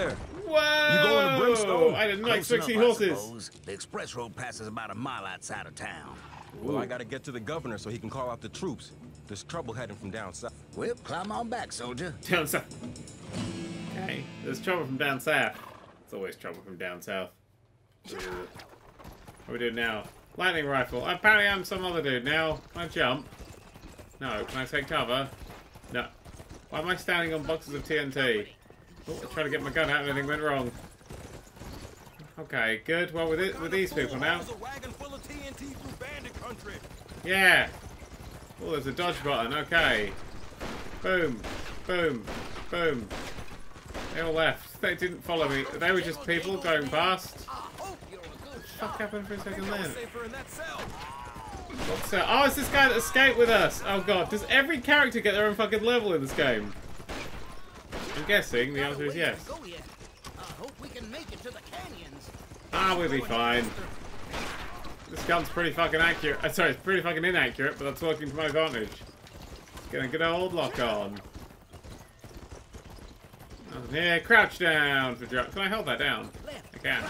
there. Wow! You going to Brimstone? I did not expect to see horses. The express road passes about a mile outside of town. Well, I gotta get to the governor so he can call out the troops. There's trouble heading from down south. Well, climb on back, soldier. Down south. Okay, there's trouble from down south. It's always trouble from down south. What do we do now? Lightning rifle. Apparently I'm some other dude now. Can I jump? No. Can I take cover? No. Why am I standing on boxes of TNT? Oh, I tried to get my gun out and everything went wrong. Okay, good. Well, with these people now. Yeah. Oh, there's a dodge button. Okay. Boom. Boom. Boom. They all left. They didn't follow me. They were just people going past. What happened for a second then? Oh, it's this guy that escaped with us. Oh god, does every character get their own fucking level in this game? I'm guessing the answer is yes. Ah, we'll be fine. This gun's pretty fucking accurate. Sorry, it's pretty fucking inaccurate, but that's working to my advantage. Get a good old lock on. Yeah, crouch down for drop. Can I hold that down? I can.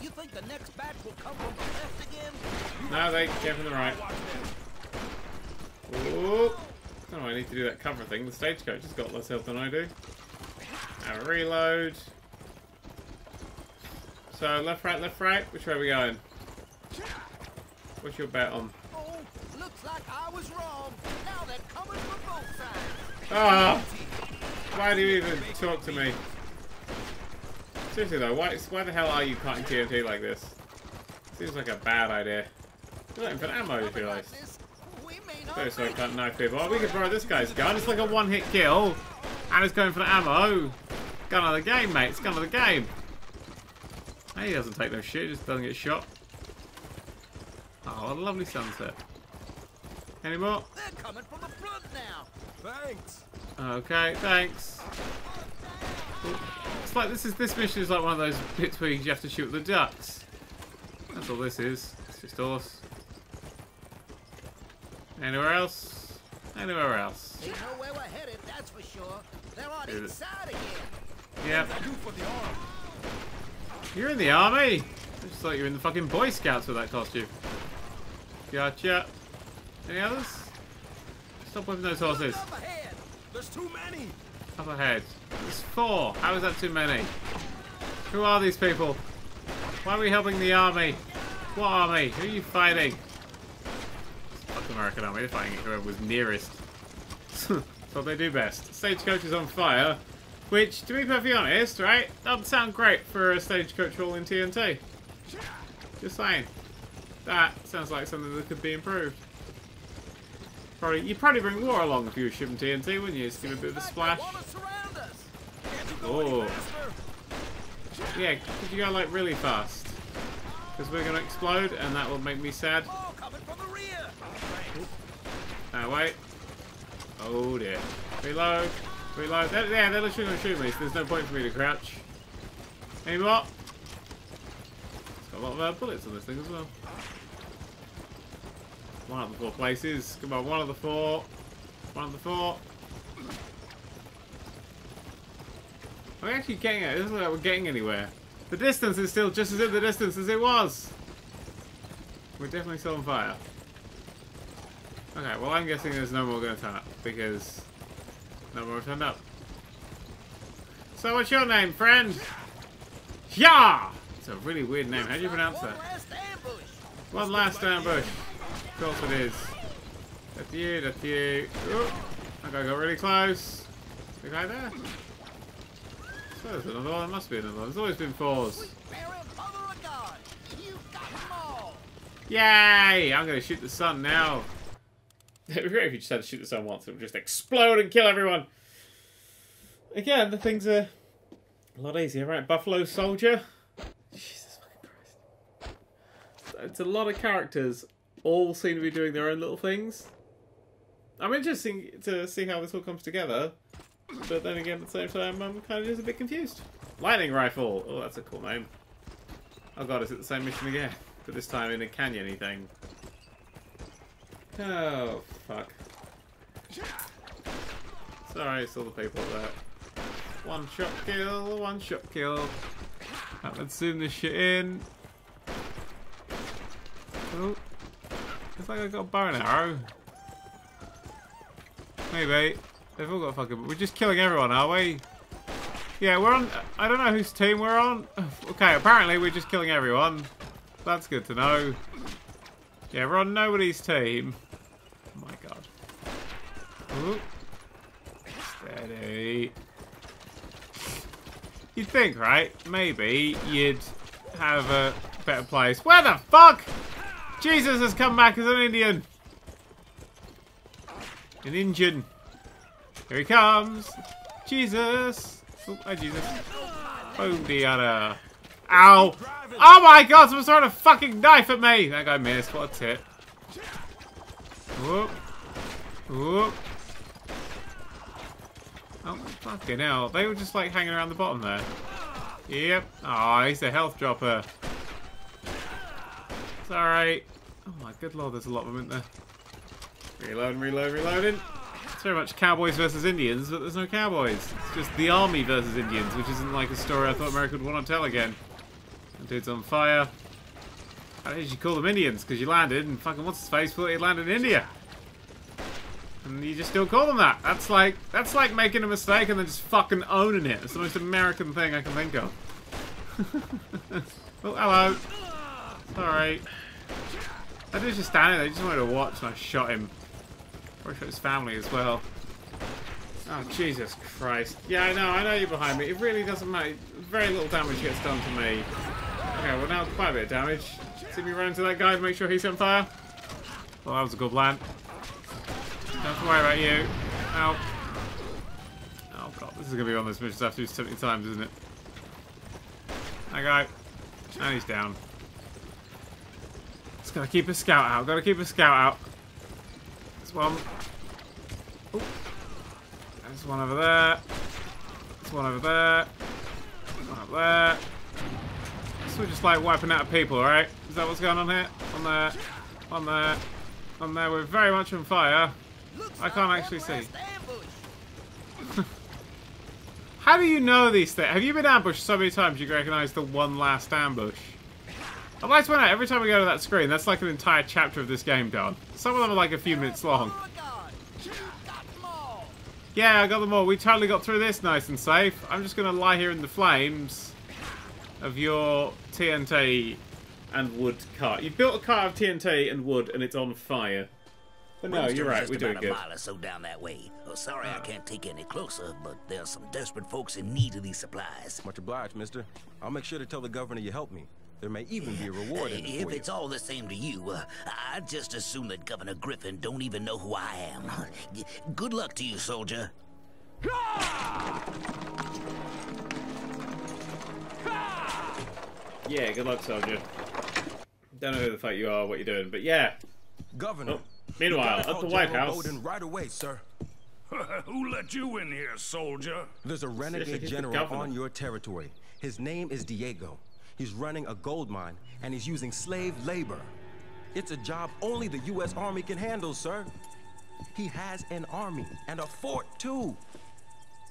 You think the next batch will come from the left again? No, they came from the right. Ooh. Oh, I need to do that cover thing. The stagecoach has got less health than I do. Now reload. So left, right. Which way are we going? What's your bet on? Oh, looks like I was wrong. Now they're coming from both sides. Ah! Oh, why do you even talk to me? Seriously though, why the hell are you cutting TNT like this? Seems like a bad idea. You're not even ammo, if you like. So I can't knife people. Oh, we could borrow this guy's gun. It's like a one-hit kill. And it's going for the ammo. Gun of the game, mate. It's gun of the game. Hey, he doesn't take no shit. He just doesn't get shot. Oh, what a lovely sunset. Any more? They're coming from the front now. Thanks. Okay, thanks. It's like this mission is like one of those bits where you have to shoot the ducks. That's all this is. It's just horse. Anywhere else? Anywhere else? They know where we're headed, that's for sure. They're on each side again. Yep. You're in the army? I just thought you were in the fucking Boy Scouts with that costume. Gotcha. Any others? Stop whipping those horses. Look up ahead. There's too many. Up ahead. There's four. How is that too many? Who are these people? Why are we helping the army? What army? Who are you fighting? It's the fucking American army. They're fighting whoever was nearest. That's what they do best. Stagecoach is on fire. Which, to be perfectly honest, right? Doesn't sound great for a stagecoach haul in TNT. Just saying. That sounds like something that could be improved. You'd probably bring war along if you were shipping TNT, wouldn't you? Just give it a bit of a splash. Oh. Yeah, could you go like really fast? Because we're going to explode and that will make me sad. Oh, wait. Oh dear. Reload. Reload. Yeah, they're literally going to shoot me, so there's no point for me to crouch. Any more? It's got a lot of bullets on this thing as well. One of the four places. Come on, one of the four. One of the four. Are we actually getting it? It doesn't look like we're getting anywhere. The distance is still just as in the distance as it was. We're definitely still on fire. Okay, well I'm guessing there's no more going to turn up because no more turned up. So what's your name, friend? Yeah! It's a really weird name. How do you pronounce that? One last ambush. Of course it is. That's you, that's you. Ooh. Okay, I got really close. The guy there? So there's another one. There must be another one. There's always been fours. Yay! I'm going to shoot the sun now. It'd be great if you just had to shoot the sun once. It would just explode and kill everyone. Again, the things are a lot easier, right? Buffalo Soldier? Jesus fucking Christ. It's a lot of characters. All seem to be doing their own little things. I'm interested to see how this all comes together, but then again, at the same time, I'm kind of just a bit confused. Lightning rifle. Oh, that's a cool name. Oh god, is it the same mission again? But this time in a canyony thing. Oh fuck. Sorry, it's all the people there. One-shot kill, one-shot kill. Right, let's zoom this shit in. Oh, it's like I got a bow and arrow. Maybe. They've all got fucking... We're just killing everyone, are we? Yeah, we're on... I don't know whose team we're on. Okay, apparently we're just killing everyone. That's good to know. Yeah, we're on nobody's team. Oh my god. Ooh. Steady. You'd think, right? Maybe you'd have a better place. Where the fuck? Jesus has come back as an Indian. An Indian. Here he comes. Jesus. Oh, hi, Jesus. Boom, the other. Ow. Oh my god, someone's throwing a fucking knife at me. That guy missed. What a tip. Whoop. Whoop. Oh, fucking hell. They were just like hanging around the bottom there. Yep. Aw, oh, he's a health dropper. It's alright. Oh my good lord, there's a lot of them in there. Reloading, reloading, reloading. It's very much cowboys versus Indians, but there's no cowboys. It's just the army versus Indians, which isn't like a story I thought America would want to tell again. That dude's on fire. How did you call them Indians? Because you landed and fucking what's his face? Well, he landed in India. And you just still call them that. That's like making a mistake and then just fucking owning it. It's the most American thing I can think of. Oh, hello. Sorry. That dude's just standing there. He just wanted to watch and I shot him. Probably shot his family as well. Oh, Jesus Christ. Yeah, I know you're behind me. It really doesn't matter. Very little damage gets done to me. Okay, well now quite a bit of damage. See me run into that guy to make sure he's on fire. Well, that was a good plan. Don't worry about you. Ow. Oh god, this is going to be one of those missions I have to do 70 times, isn't it? That guy. And he's down. Just got to keep a scout out. Got to keep a scout out. There's one. Ooh. There's one over there. There's one over there. One up there. So we're just like wiping out people, right? Is that what's going on here? On there. On there. On there. We're very much on fire. I can't actually see. How do you know these things? Have you been ambushed so many times you recognise the one last ambush? I'd like to point out, every time we go to that screen, that's like an entire chapter of this game gone. Some of them are like a few minutes long. Yeah, I got them all. We totally got through this nice and safe. I'm just going to lie here in the flames of your TNT and wood cart. You've built a cart of TNT and wood and it's on fire. But no, you're right, we're doing good. Mile or so down that way. Oh, sorry I can't take any closer, but there's some desperate folks in need of these supplies. Much obliged, mister. I'll make sure to tell the governor you helped me. There may even be a reward in it for you. If it's all the same to you, I just assume that Governor Griffin don't even know who I am. Good luck to you, soldier. Yeah, good luck, soldier. Don't know who the fuck you are, what you're doing, but yeah. Governor. Oh. Meanwhile, at the White House. Right away, sir. Who let you in here, soldier? There's a renegade general on your territory. His name is Diego. He's running a gold mine, and he's using slave labor. It's a job only the U.S. Army can handle, sir. He has an army and a fort, too.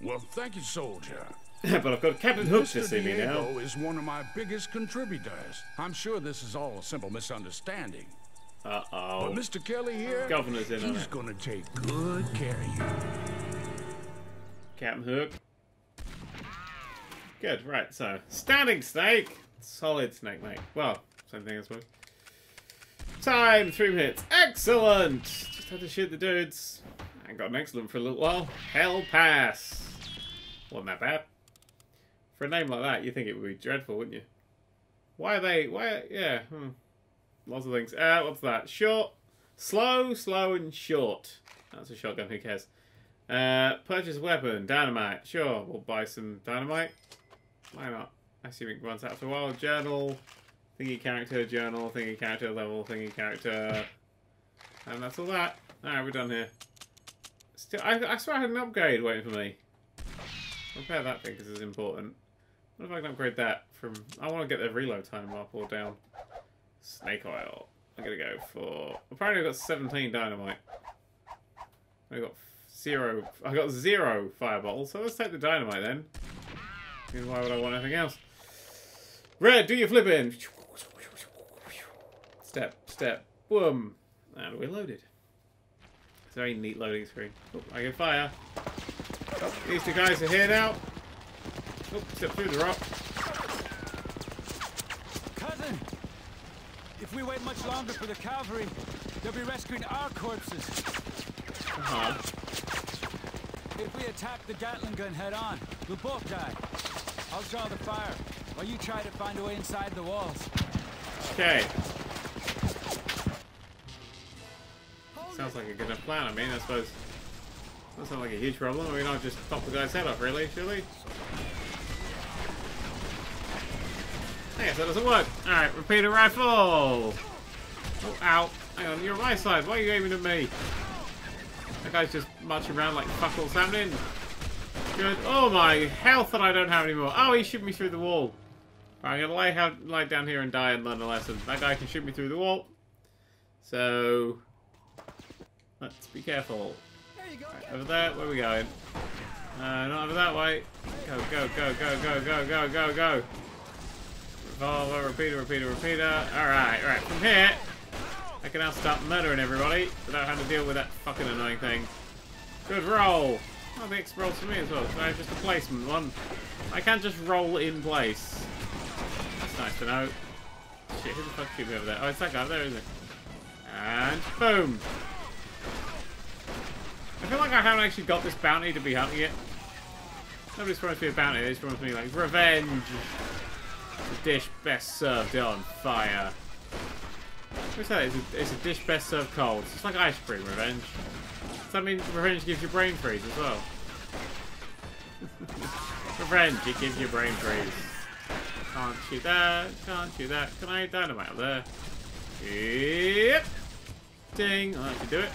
Well, thank you, soldier. But I've got Captain Hook to see me now. Diego is one of my biggest contributors. I'm sure this is all a simple misunderstanding. Uh-oh. But Mr. Kelly here, Governor's in he's going to take good care of you. Captain Hook. Good, right, so. Standing snake! Solid snake, mate. Well, same thing, I suppose. Time, 3 minutes. Excellent! Just had to shoot the dudes. I got an excellent for a little while. Hell pass! Wasn't that bad. For a name like that, you think it would be dreadful, wouldn't you? Why are they, yeah, Lots of things. What's that? Short. Slow, slow, and short. That's a shotgun, who cares? Purchase weapon. Dynamite. Sure, we'll buy some dynamite. Why not? I assume it runs out after a while. Journal. Thingy character. Journal. Thingy character. Level. Thingy character. And that's all that. Alright, we're done here. Still, I swear I had an upgrade waiting for me. Repair that thing because it's important. What if I can upgrade that from... I want to get the reload time up or down. Snake oil. I'm going to go for... Apparently I've got 17 dynamite. I've got 0 fireball. So let's take the dynamite then. because why would I want anything else? Red, do your flipping! Step, step, boom! And we're loaded. It's a very neat loading screen. Oh, I can fire. Oh, these two guys are here now. Oh, step through the rock. Cousin! If we wait much longer for the cavalry, they'll be rescuing our corpses. If we attack the Gatling gun head-on, we'll both die. I'll draw the fire, while you try to find a way inside the walls. Okay. Sounds like a good enough plan. I mean, I suppose that doesn't sound like a huge problem. I mean, I'll just top the guy's head off, really, should we? I guess that doesn't work. Alright, repeater rifle! Oh, ow. Hang on, you're on my side. Why are you aiming at me? That guy's just marching around like fuck all's happening. Good. Oh, my health that I don't have anymore. Oh, he shoot me through the wall. Right, I'm going to lie down here and die and learn a lesson. That guy can shoot me through the wall. So, let's be careful. Right, over there. Where are we going? Not over that way. Go, go, go, go, go, go, go, go, go. Revolver, repeater, repeater, repeater. Alright, alright. From here, I can now start murdering everybody without having to deal with that fucking annoying thing. Good roll. Oh, the X rolls for me as well. So I have just a placement one. I can just roll in place. That's nice to know. Shit, who the fuck shoot me over there? Oh, it's that guy over there, isn't it? And boom. I feel like I haven't actually got this bounty to be hunting yet. Nobody's promised me a bounty. They just promised me, like, revenge. The dish best served on fire. What's that? It's a dish best served cold. It's like ice cream revenge. Does that mean revenge gives you brain freeze as well? Revenge, it gives you brain freeze. Can't shoot that, can't shoot that. Can I dynamite up there? Yep. Ding, I'll have to do it.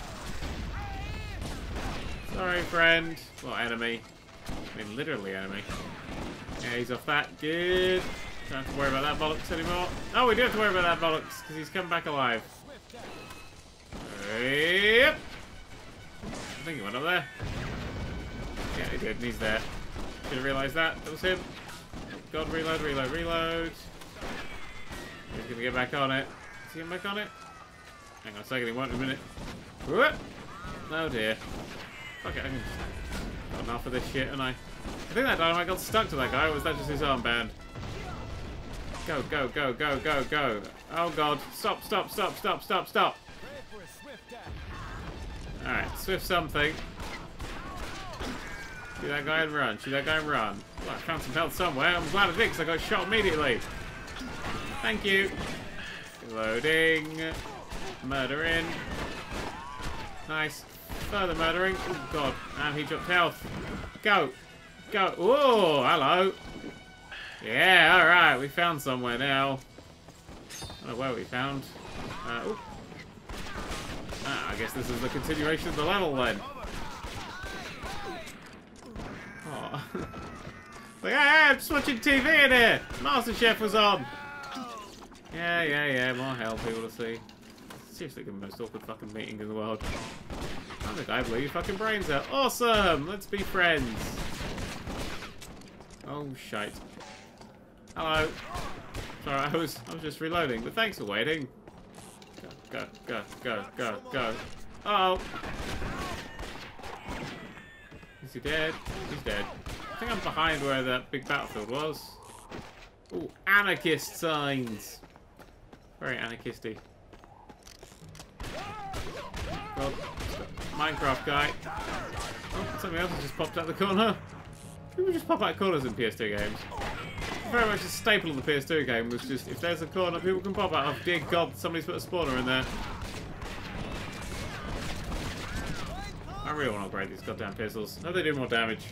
Sorry, friend. Well, enemy. I mean, literally enemy. Yeah, he's off that. Good. Don't have to worry about that bollocks anymore. Oh, we do have to worry about that bollocks because he's come back alive. Yep. I think he went up there. Yeah, he did, and he's there. Should have realised that. That was him. God, reload, reload, reload. He's going to get back on it. Is he going back on it? Hang on a second, he won't in a minute. Whoop. Oh dear. Fuck it, I can just got enough of this shit, and I think that dynamite got stuck to that guy, or was that just his armband? Go, go, go, go, go, go. Oh god. Stop, stop, stop, stop, stop, stop. Alright, swift something. Shoot that guy and run. Shoot that guy and run. Well, I found some health somewhere. I'm glad I did because I got shot immediately. Thank you. Loading. Murdering. Nice. Further murdering. Oh god. And he dropped health. Go. Go. Oh, hello. Yeah, alright. We found somewhere now. I don't know where we found. I guess this is the continuation of the level then. Oh. Like, hey, I'm switching TV in here! MasterChef was on! Yeah, yeah, yeah, more health, people to see. Seriously, the most awkward fucking meeting in the world. I'm the guy blew your fucking brains out. Awesome! Let's be friends. Oh, shite. Hello. Sorry, I was just reloading, but thanks for waiting. Go, go, go, go, go. Uh oh. Is he dead? He's dead. I think I'm behind where that big battlefield was. Ooh, anarchist signs. Very anarchisty. Well, Minecraft guy. Oh, something else has just popped out the corner. People just pop out corners in PS2 games. Very much a staple of the PS2 game was just, if there's a corner, people can pop out. Oh, dear God, somebody's put a spawner in there. I really want to upgrade these goddamn pistols. No, they do more damage.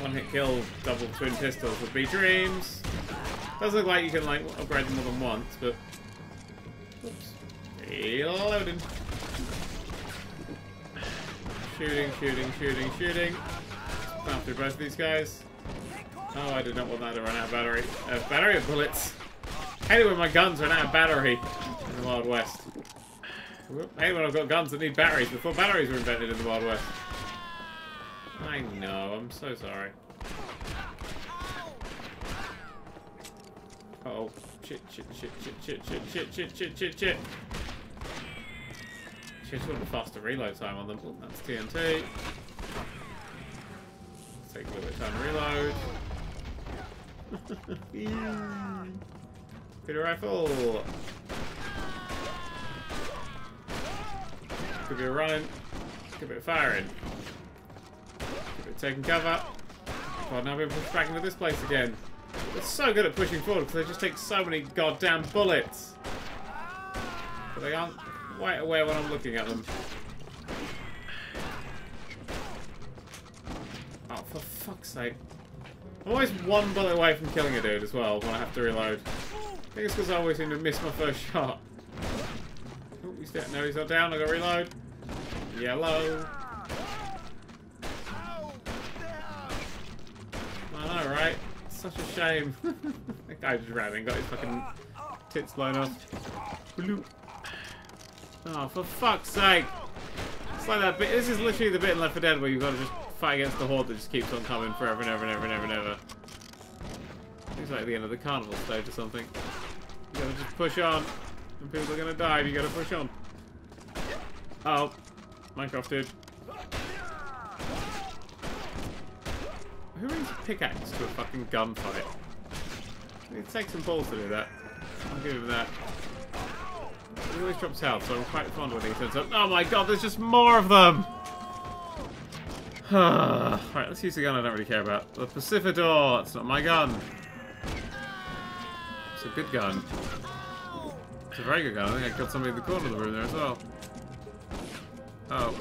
One-hit kill, double twin pistols would be dreams. Doesn't look like you can, like, upgrade them more than once, but... Oops. Reloading. Shooting, shooting, shooting, shooting. Down through both of these guys. Oh, I did not want that to run out of battery. Battery of bullets? Hate it when my guns run out of battery in the Wild West. Hate when I've got guns that need batteries before batteries were invented in the Wild West. I know, I'm so sorry. Oh, shit. Shit, I want a faster reload time on them. Oh, that's TNT. Let's take a little bit of time to reload. Yeah. Good rifle. Could be running. Could be firing. Could be taking cover. Oh, now we're back into this place again. They're so good at pushing forward because they just take so many goddamn bullets. But they aren't quite aware when I'm looking at them. Oh, for fuck's sake. I'm always one bullet away from killing a dude as well when I have to reload. I think it's because I always seem to miss my first shot. Oh, he's dead. No, he's not down. I gotta reload. Yellow. I know, right? It's such a shame. That guy just ran and got his fucking tits blown off. Oh, for fuck's sake! It's like that bit. This is literally the bit in Left 4 Dead where you've got to just fight against the horde that just keeps on coming forever and ever and ever and ever and ever. It's like the end of the carnival stage or something. You gotta just push on, and people are gonna die. But you gotta push on. Oh, Minecraft dude. Who brings a pickaxe to a fucking gunfight? It takes some balls to do that. I'll give him that. He always drops health, so I'm quite fond of when he turns up. Oh my god, there's just more of them! Alright, let's use the gun I don't really care about. The Pacificador! It's not my gun. It's a good gun. It's a very good gun. I think I killed somebody in the corner of the room there as well. Oh.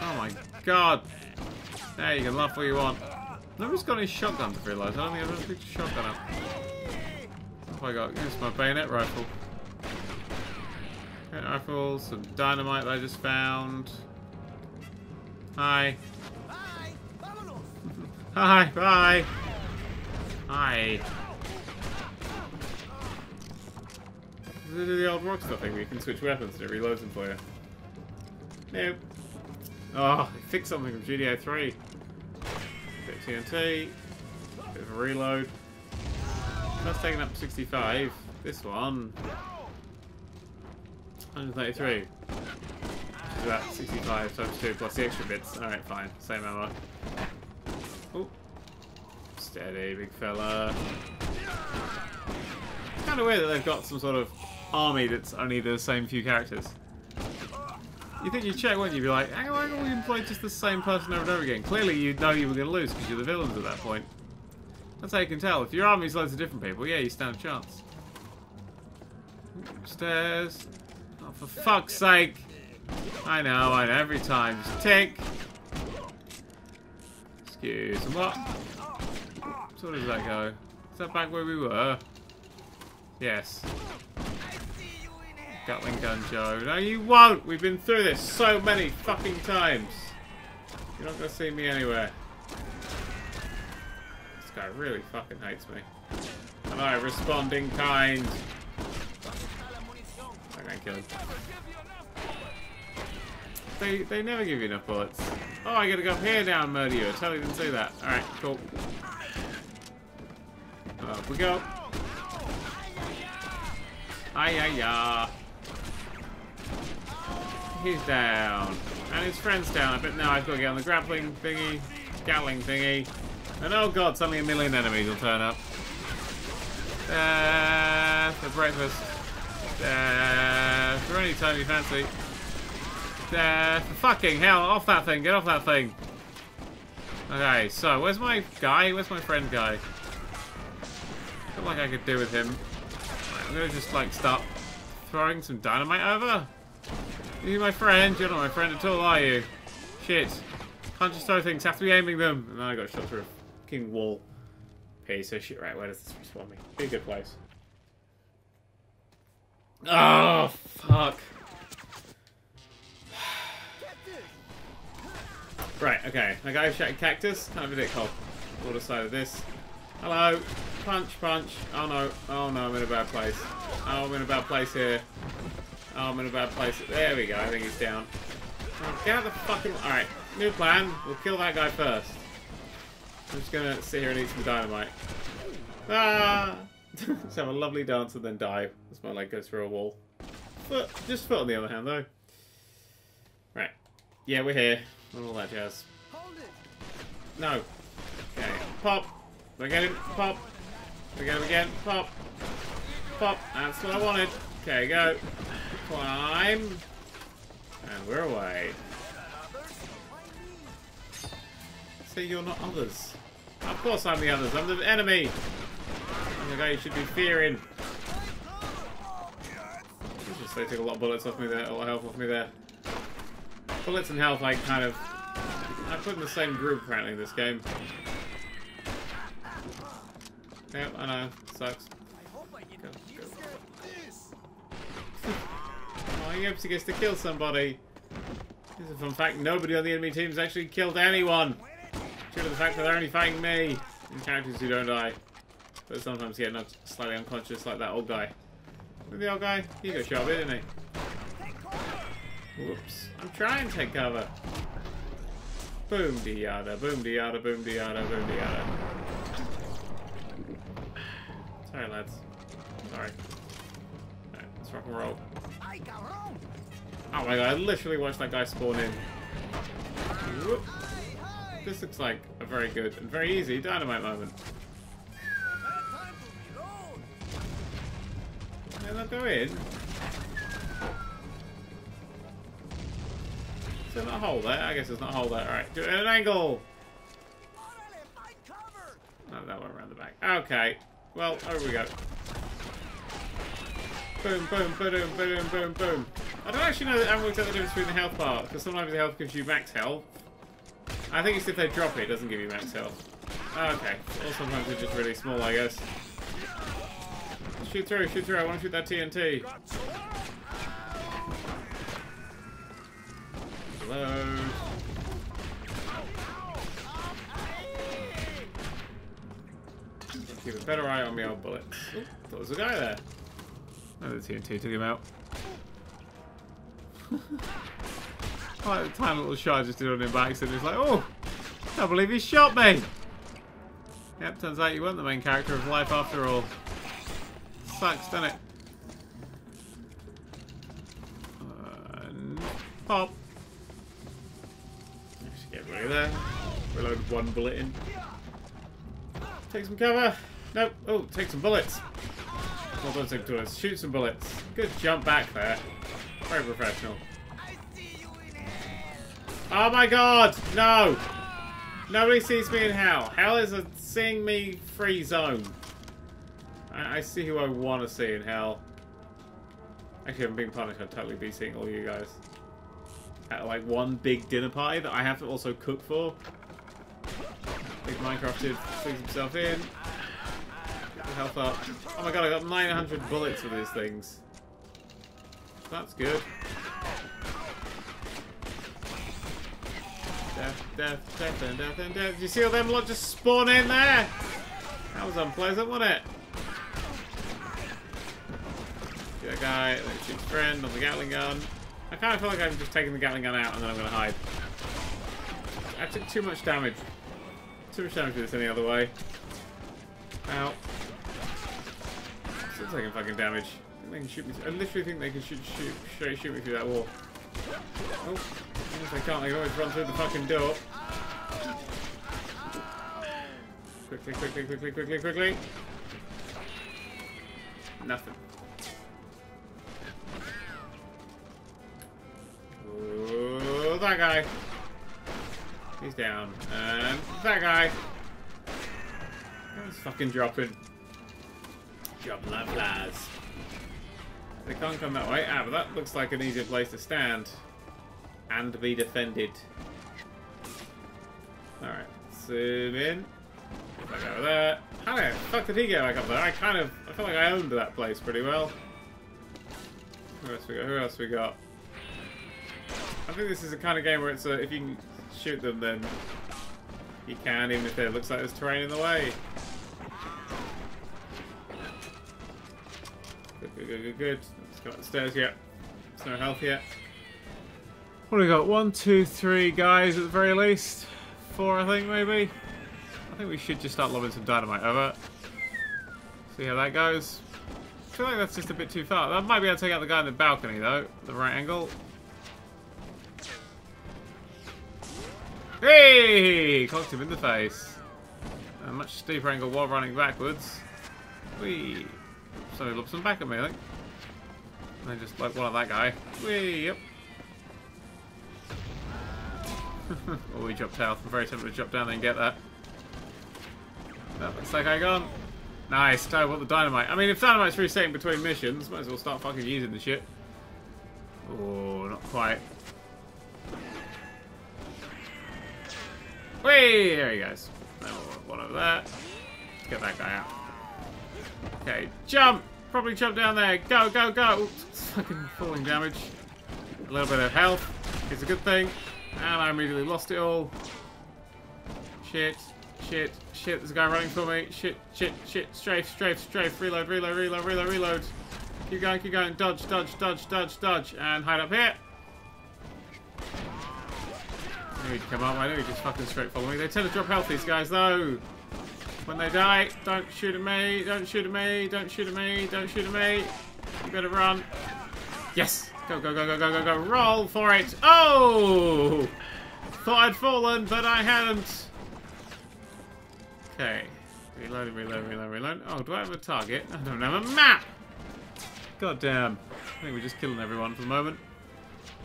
Oh my god! Now you can laugh all you want. Nobody's got any shotguns to realise. I don't think I've ever picked a shotgun up. I got this my bayonet rifle. Bayonet rifle, some dynamite that I just found. Hi. Hi. Hi. Bye. Hi. This is the old Rockstar thing where you can switch weapons and it reloads them for you. Nope. Oh, I fixed something from GTA 3. Bit of TNT. Bit of a reload. That's taking up 65. This one, 133. Which is about 65 times 2 plus the extra bits. Alright, fine. Same ammo. Oh. Steady, big fella. It's kind of weird that they've got some sort of army that's only the same few characters. You think you'd check, wouldn't you? Be like, hang on, we can play just the same person over and over again. Clearly, you know you were going to lose because you're the villains at that point. That's how you can tell. If your army's loads of different people, yeah, you stand a chance. Upstairs. Oh, for fuck's sake. I know. Every time. Just tick. Excuse me. What? So where does that go? Is that back where we were? Yes. Gatling gun, Joe. No, you won't. We've been through this so many fucking times. You're not going to see me anywhere. This guy really fucking hates me. And I respond in kind. I can't kill him. They never give you enough bullets. Oh, I gotta go up here now and murder you. I totally didn't see that. Alright, cool. Up we go. Ay-ya-ya. He's down. And his friend's down. I bet now I've got to get on the grappling thingy. Gatling thingy. And oh god, suddenly a million enemies will turn up. For breakfast. For any time you fancy. For fucking hell, off that thing, get off that thing. Okay, so where's my guy? Where's my friend guy? I feel like I could do with him. Right, I'm gonna just like start throwing some dynamite over. You my friend? You're not my friend at all, are you? Shit. Can't just throw things, have to be aiming them. And then I got shot through fucking wall. Piece of shit. Right, where does this respawn me? Be a good place. Oh, fuck. Right, okay. My guy shot a cactus. Kind of a dickhole. Water side of this. Hello. Punch, punch. Oh no. Oh no, I'm in a bad place. Oh, I'm in a bad place here. Oh, I'm in a bad place. There we go. I think he's down. Oh, get out the fucking... Alright. New plan. We'll kill that guy first. I'm just gonna sit here and eat some dynamite. Ah! Just have a lovely dance and then die as my leg goes through a wall. But just foot on the other hand, though. Right. Yeah, we're here. And all that jazz. No. Okay. Pop. We're getting pop. We're going again. Pop. Pop. That's what I wanted. Okay, go. Climb. And we're away. So you're not others. Of course I'm the others. I'm the enemy. I'm the guy you should be fearing. They took a lot of bullets off me there, a lot of health off me there. Bullets and health, I kind of... I put in the same group, apparently, this game. Yep, I know. Sucks. Go. Oh, he hopes he gets to kill somebody. Here's a fun fact. Nobody on the enemy team's actually killed anyone. Due to the fact that they're only fighting me. And characters who don't die. But sometimes get knocked slightly unconscious like that old guy. The old guy, he got shot a bit, didn't he? Whoops. I'm trying to take cover. Boom de yada, boom de yada, boom de yada, boom de yada. Sorry, lads. Sorry. Alright, let's rock and roll. Oh my god, I literally watched that guy spawn in. Whoop. This looks like a very good and very easy dynamite moment. Can I go in? Is there not a hole there? I guess there's not a hole there. Alright, do it at an angle! No, that went around the back. Okay. Well, over we go. Boom, boom, boom, boom, boom, boom. I don't actually know that I haven't worked out the difference between the health part, because sometimes the health gives you max health. I think it's if they drop it, it doesn't give you max health. Okay. Or sometimes they're just really small, I guess. Shoot through, I want to shoot that TNT. Hello. Keep a better eye on me old bullets. Ooh, thought there was a guy there. Oh, the TNT took him out. I like the tiny little shot I just did on him by accident. It's like, oh, I can't believe he shot me. Yep, turns out you weren't the main character of life after all. Sucks, doesn't it? Pop. Just get rid of there. Reload one bullet in. Take some cover. Nope. Oh, take some bullets. Well, don't take bullets. Shoot some bullets. Good jump back there. Very professional. Oh my god! No! Nobody sees me in hell. Hell is a seeing me free zone. I see who I want to see in hell. Actually, if I'm being punished, I'd totally be seeing all you guys. At like one big dinner party that I have to also cook for. Big Minecraft dude flings himself in. Get the health up. Oh my god, I got 900 bullets for these things. That's good. Death, death, death, and death, and death. Did you see all them lot just spawn in there? That was unpleasant, wasn't it? That guy, that's his friend on the Gatling gun. I kind of feel like I'm just taking the Gatling gun out and then I'm going to hide. I took too much damage. Too much damage to this any other way. Ow. Still taking fucking damage. I think they can shoot me. I literally think they can shoot me through that wall. Oh, if they can't, they can always run through the fucking door. Quickly, quickly, quickly, quickly, quickly. Nothing. Ooh, that guy. He's down. And that guy. He's fucking dropping. Drop love, lads. They can't come that way. Ah, but that looks like an easier place to stand. And be defended. Alright. Zoom in. Get back over there. How the fuck did he get back up there? I feel like I owned that place pretty well. Who else we got? Who else we got? I think this is the kind of game where it's if you can shoot them, then you can, even if it looks like there's terrain in the way. Good, good, good, good. Let's go up the stairs yet. There's no health yet. What do we got? One, two, three guys at the very least. Four, I think, maybe. I think we should just start lobbing some dynamite over. See how that goes. I feel like that's just a bit too far. That might be able to take out the guy in the balcony though. The right angle. Hey! Clocked him in the face. A much steeper angle while running backwards. Whee! Somebody lobs him back at me, I think. And then just like one at that guy. Whee! Yep. Oh, he dropped out. I'm very tempted to drop down there and get that. That looks like I gone. Nice. Time for the dynamite. I mean, if dynamite's resetting between missions, might as well start fucking using the shit. Oh, not quite. Whee! There he goes. One over there. Let's get that guy out. Okay, jump! Probably jump down there. Go, go, go! Oops, fucking falling damage. A little bit of health is a good thing. And I immediately lost it all. Shit, shit, shit. There's a guy running for me. Shit, shit, shit. Strafe, strafe, strafe. Reload, reload, reload, reload, reload. Keep going, keep going. Dodge, dodge, dodge, dodge, dodge. And hide up here. I knew he'd come up. I knew he'd just fucking straight follow me. They tend to drop health, these guys, though. When they die, don't shoot at me. Don't shoot at me. Don't shoot at me. Don't shoot at me. You better run. Yes. Go, go, go, go, go, go, go. Roll for it. Oh! Thought I'd fallen, but I hadn't. Okay. Reload, reload, reload, reload. Oh, do I have a target? I don't have a map! Goddamn. I think we're just killing everyone for the moment.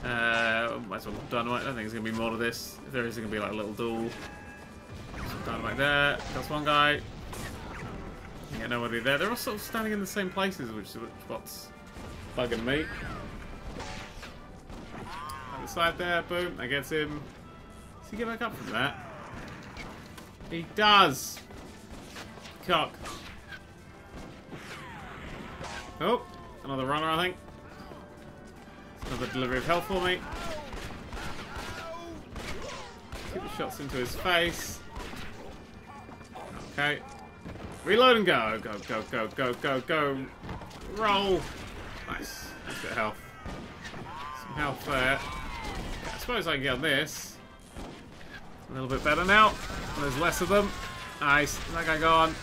Might as well have dynamite. I don't think there's going to be more to this. If there is, it's going to be like a little duel. Some dynamite there. That's one guy. Yeah, nobody there. They're all sort of standing in the same places, which is what's bugging me. Side there, boom, that gets him. Does he get back up from that? He does! Cock. Oh, another runner, I think. Another delivery of health for me. Get the shots into his face. Okay. Reload and go! Go, go, go, go, go, go! Roll! Nice. That's good health. Some health there. I suppose I can get this. A little bit better now. There's less of them. Nice. That guy gone.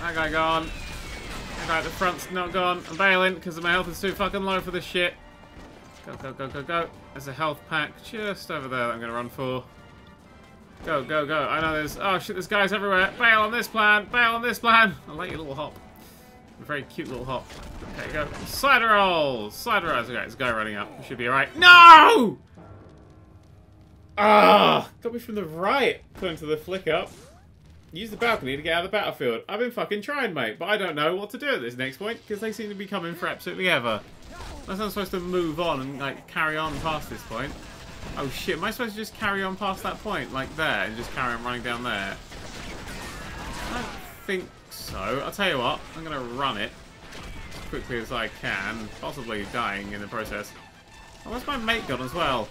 That guy gone. That guy at the front's not gone. I'm bailing because my health is too fucking low for this shit. Go, go, go, go, go. There's a health pack just over there that I'm going to run for. Go, go, go. I know there's... Oh shit, there's guys everywhere. Bail on this plan. Bail on this plan. I like your little hop. A very cute little hop. Okay, go. Side rolls! Side rolls. Okay, it's a guy running up. We should be alright. No! Ah! Got me from the right. Put into the flick up. Use the balcony to get out of the battlefield. I've been fucking trying, mate, but I don't know what to do at this next point because they seem to be coming for absolutely ever. Unless I'm supposed to move on and, like, carry on past this point. Oh shit, am I supposed to just carry on past that point? Like there, and just carry on running down there? I think... So, I'll tell you what, I'm going to run it as quickly as I can, possibly dying in the process. Oh, where's my mate gone as well?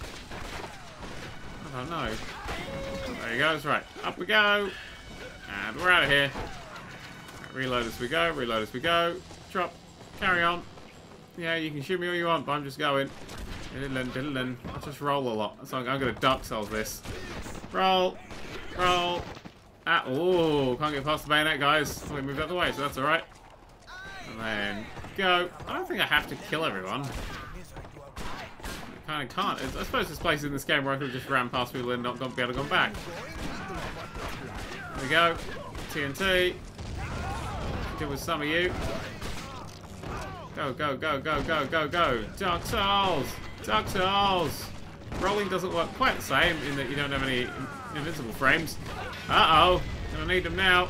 I don't know. There he goes, right, up we go, and we're out of here. Right, reload as we go, reload as we go, drop, carry on. Yeah, you can shoot me all you want, but I'm just going. Diddlin, diddlin. I'll just roll a lot, so I'm going to duck solve this. Roll, roll. Ah, oh, can't get past the bayonet, guys. We moved out of the way, so that's alright. And then go. I don't think I have to kill everyone. I kind of can't. I suppose there's places in this game where I could just ran past people and not be able to go back. There we go. TNT. Deal with some of you. Go, go, go, go, go, go, go. Dark Souls! Dark Souls! Rolling doesn't work quite the same in that you don't have any invincible frames. Uh-oh, gonna need them now.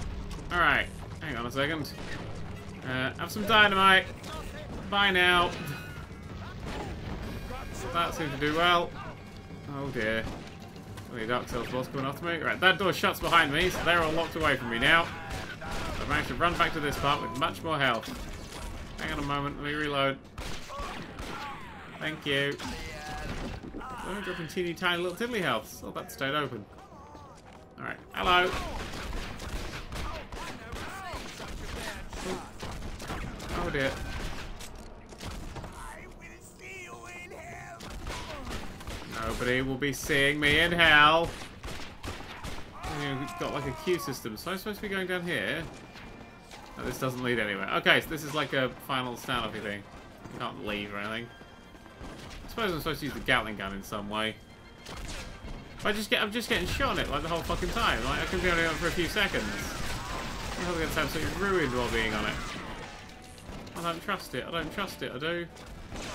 Alright, hang on a second. Have some dynamite. Bye now. That seems to do well. Oh dear. Oh, the Dark Souls boss coming after me. Right, that door shuts behind me, so they're all locked away from me now. I've managed to run back to this part with much more health. Hang on a moment, let me reload. Thank you. I'm dropping teeny tiny little tiddly health. Oh, that stayed open. Alright, hello! Oh dear. Nobody will be seeing me in hell. We've got like a queue system, so I'm supposed to be going down here. No, this doesn't lead anywhere. Okay, so this is like a final stand-up thing. Can't leave or anything. I suppose I'm supposed to use the Gatling gun in some way. But I'm just getting shot on it like the whole fucking time. Like I can be on it for a few seconds. I'm probably gonna get absolutely ruined while being on it. I don't trust it. I don't trust it. I do. Let's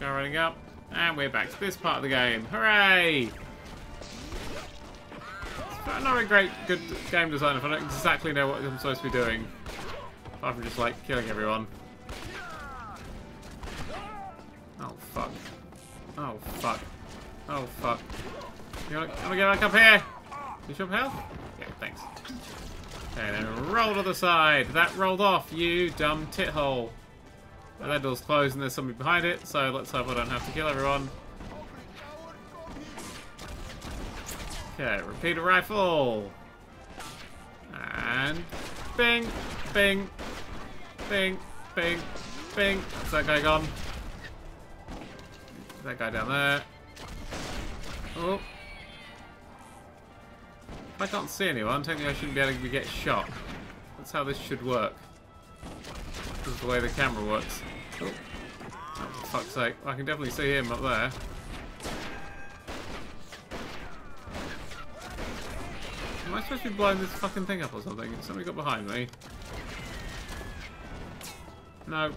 go running up, and we're back to this part of the game. Hooray! It's not a great good game design if I don't exactly know what I'm supposed to be doing, apart from just like killing everyone. Oh fuck! Oh fuck! Oh fuck! You wanna get back up here? You jump health? Yeah, thanks. Okay, then roll to the side. That rolled off, you dumb tithole. Now that door's closed and there's somebody behind it, so let's hope I don't have to kill everyone. Okay, repeater rifle. And bing, bing, bing, bing, bing. Is that guy gone? Is that guy down there? Oh. I can't see anyone. Technically, I shouldn't be able to get shot. That's how this should work. This is the way the camera works. Oh, for fuck's sake. I can definitely see him up there. Am I supposed to be blowing this fucking thing up or something? Somebody got behind me. No.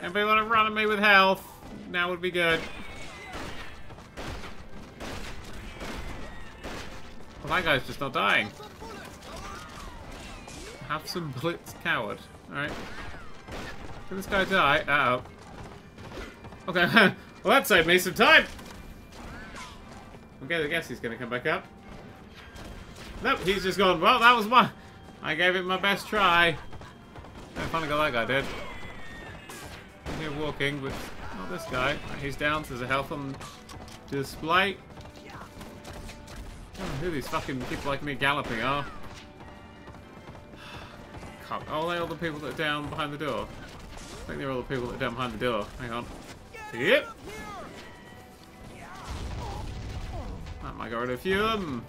Anybody want to run at me with health? Now would be good. Well, that guy's just not dying. Have some blitz, coward. Alright. Can this guy die? Uh-oh. Okay. Well, that saved me some time! Okay, I guess he's gonna come back up. Nope, he's just gone. Well, that was my... I gave it my best try. I finally got that guy dead. I'm here walking, but not this guy. Right, he's down. There's a health on display. I don't know who these fucking people like me galloping are. Are they all the people that are down behind the door? I think they're all the people that are down behind the door. Hang on. Yep. That might get rid of a few of them.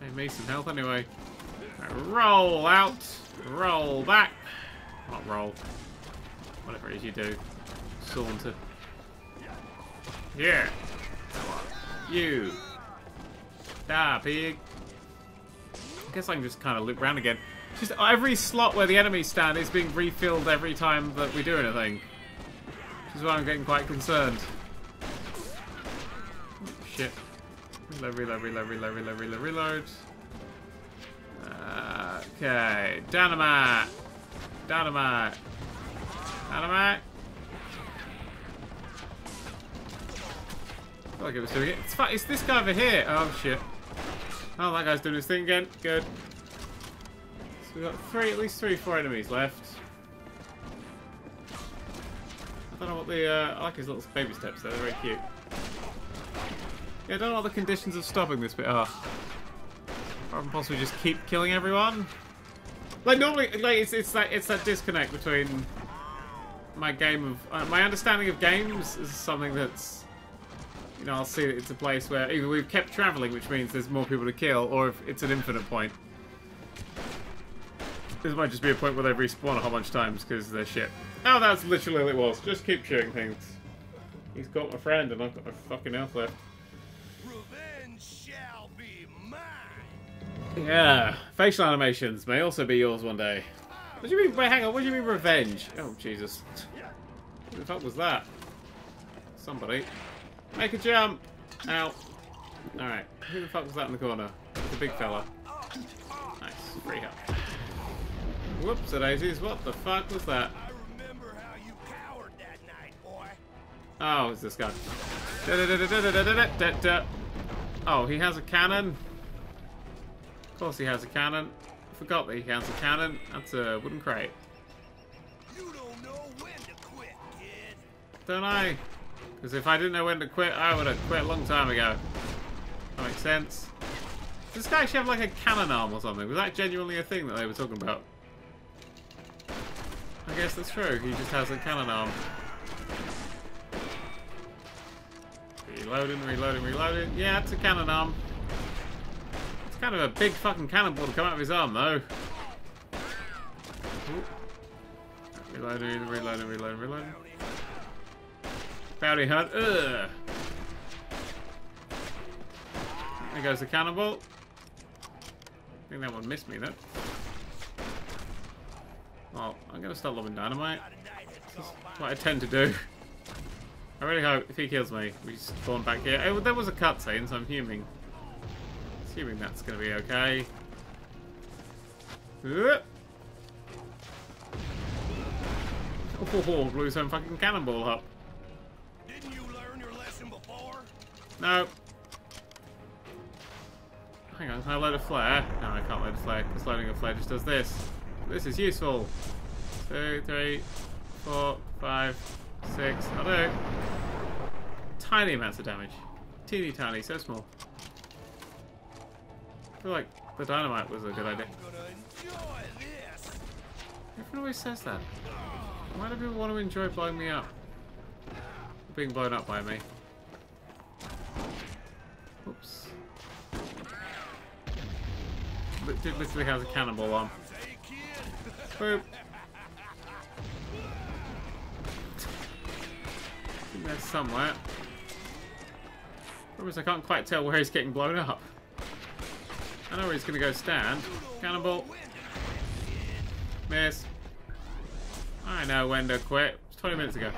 They need some health anyway. Right, roll out. Roll back. Not roll. Whatever it is you do. Saunter. Yeah. You. Ah, pig. I guess I can just kind of loop around again. Just every slot where the enemies stand is being refilled every time that we do anything. Which is why I'm getting quite concerned. Oh, shit. Reload, reload, reload, reload, reload, reload, reload. Okay. Dynamite. Dynamite. Dynamite. I feel like it was doing it. It's this guy over here. Oh, shit. Oh, that guy's doing his thing again. Good. So we've got at least four enemies left. I don't know what the... I like his little baby steps there. They're very cute. Yeah, I don't know what the conditions of stopping this bit are. Apart from possibly just keep killing everyone. Like, normally, like, it's that disconnect between my game of... my understanding of games is something that's... You know, I'll see that it's a place where either we've kept travelling, which means there's more people to kill, or if it's an infinite point. This might just be a point where they respawn a whole bunch of times because they're shit. Oh, that's literally what it was. Just keep shooting things. He's got my friend and I've got my fucking health left. Revenge shall be mine. Yeah. Facial animations may also be yours one day. What do you mean? Wait, hang on. What do you mean revenge? Oh, Jesus. What the fuck was that? Somebody. Make a jump! Ow. Alright. Who the fuck was that in the corner? The big fella. Nice. Free help. Whoops, the daisies. What the fuck was that? I remember how you cowered that night, boy. Oh, it's this guy. Oh, he has a cannon. Of course he has a cannon. Forgot that he has a cannon. That's a wooden crate. You don't know when to quit, kid. Don't I? Because if I didn't know when to quit, I would have quit a long time ago. That makes sense. Does this guy actually have like a cannon arm or something? Was that genuinely a thing that they were talking about? I guess that's true. He just has a cannon arm. Reloading, reloading, reloading. Yeah, it's a cannon arm. It's kind of a big fucking cannonball to come out of his arm, though. Reloading, reloading, reloading, reloading. Bounty hunt. Ugh. There goes the cannonball. I think that one missed me, though. Oh, I'm going to start lobbing dynamite. That's what I tend to do. I really hope if he kills me, we just spawn back here. Oh, there was a cutscene, so I'm assuming that's going to be okay. Oh, blew some fucking cannonball up. Didn't you learn your lesson before? No. Hang on, can I load a flare? No, I can't load a flare, because loading a flare just does this. This is useful. 2, 3, 4, 5, 6. I'll do. Tiny amounts of damage. Teeny tiny, so small. I feel like the dynamite was a good idea. Everyone always says that. Why do people want to enjoy blowing me up? Being blown up by me. Oops. But dude literally has a cannonball on. Boop. I think there's somewhere. The problem is I can't quite tell where he's getting blown up. I know where he's going to go stand. Cannonball. Miss. I know when to quit. It was 20 minutes ago.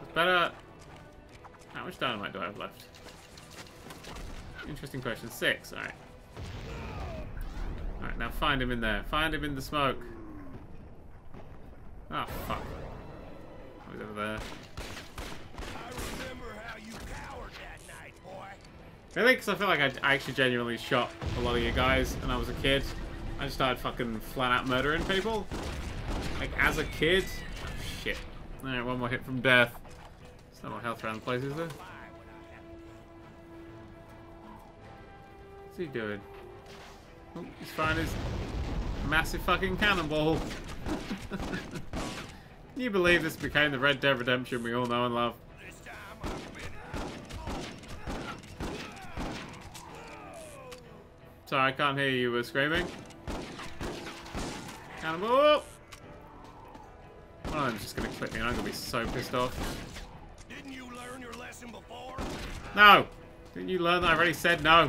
That's better. How much dynamite do I have left? Interesting question. 6. Alright. Alright, now find him in there. Find him in the smoke. Oh, fuck. I was over there. I remember how you cowered that night, boy. Really? Because I feel like I actually genuinely shot a lot of you guys when I was a kid. I just started fucking flat-out murdering people. Like, as a kid? Oh, shit. Alright, one more hit from death. There's no more health around the place, is there? What's he doing? Oh, he's firing his massive fucking cannonball. Can you believe this became the Red Dead Redemption we all know and love? Sorry, I can't hear you. You were screaming. Cannonball! I'm just going to clip me and I'm going to be so pissed off. Didn't you learn your lesson before? No! Didn't you learn that? I already said no.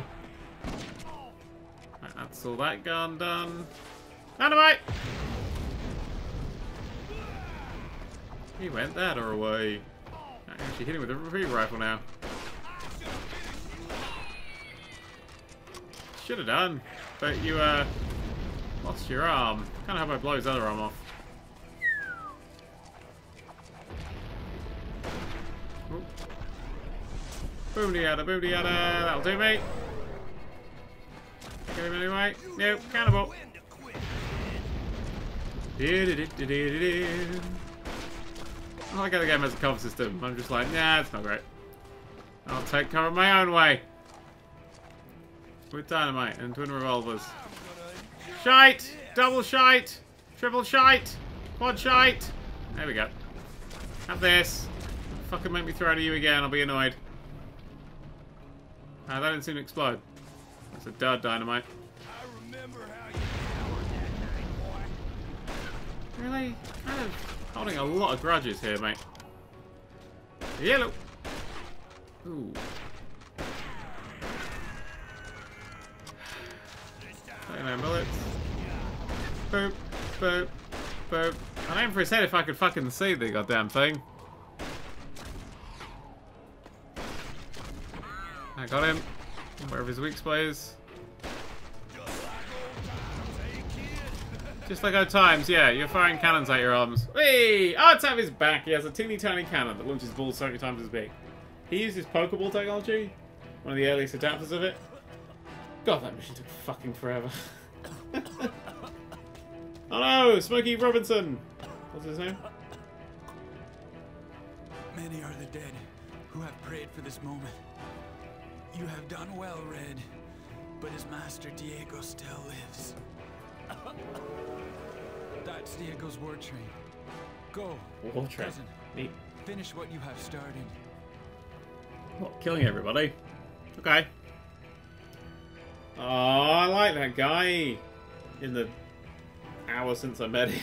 Right, that's all that gun done. Dynamite! He went that or away. I'm actually hitting with a repeat rifle now. Should have done, but you lost your arm. Kind of hope I blow his other arm off. Boom-de-yada, that'll do me. Get him anyway. Nope, cannibal. I like how the game has a cover system. I'm just like, nah, it's not great. I'll take cover my own way. With dynamite and twin revolvers. Shite! Double shite! Triple shite! Quad shite! There we go. Have this. Don't fucking make me throw it at you again, I'll be annoyed. That didn't seem to explode. That's a dud dynamite. I remember how you powered that night, boy. Really? Kind of holding a lot of grudges here, mate. Yellow! Ooh. Bullets. Boop, boop, boop. I aimed for his head if I could fucking see the goddamn thing. I got him. Wherever his weak spot is. Just like old times, yeah. You're firing cannons at your arms. Whee! Oh, it's out of his back. He has a teeny tiny cannon that launches balls 30 times as big. He used his Pokeball technology. One of the earliest adapters of it. God, that mission took fucking forever. Oh no! Smokey Robinson! What's his name? Many are the dead who have prayed for this moment. You have done well, Red, but his master Diego still lives. That's Diego's war train. Go, war train. Cousin, neat. Finish what you have started. Not killing everybody. Okay. Oh, I like that guy. In the hour since I met him.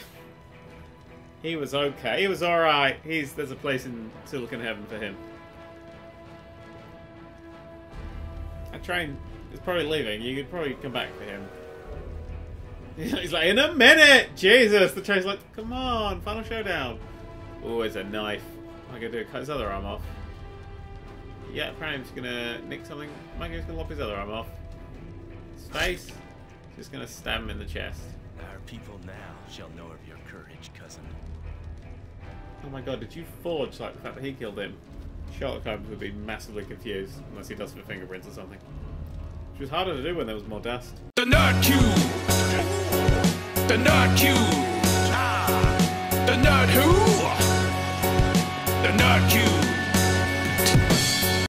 He was okay. He was alright. There's a place in Silicon Heaven for him. A train is probably leaving. You could probably come back for him. He's like, in a minute! Jesus! The train's like, come on, final showdown. Oh, it's a knife. I'm gonna do it. Cut his other arm off. Yeah, apparently I'm just gonna nick something. Mikey's gonna lop his other arm off. His face. Just gonna stab him in the chest. Our people now shall know of your courage, cousin. Oh my god, did you forge like the fact that he killed him? Sherlock Holmes would be massively confused unless he does for fingerprints or something. Which was harder to do when there was more dust. The Nerd³! The Nerd³! The Nerd who? The Nerd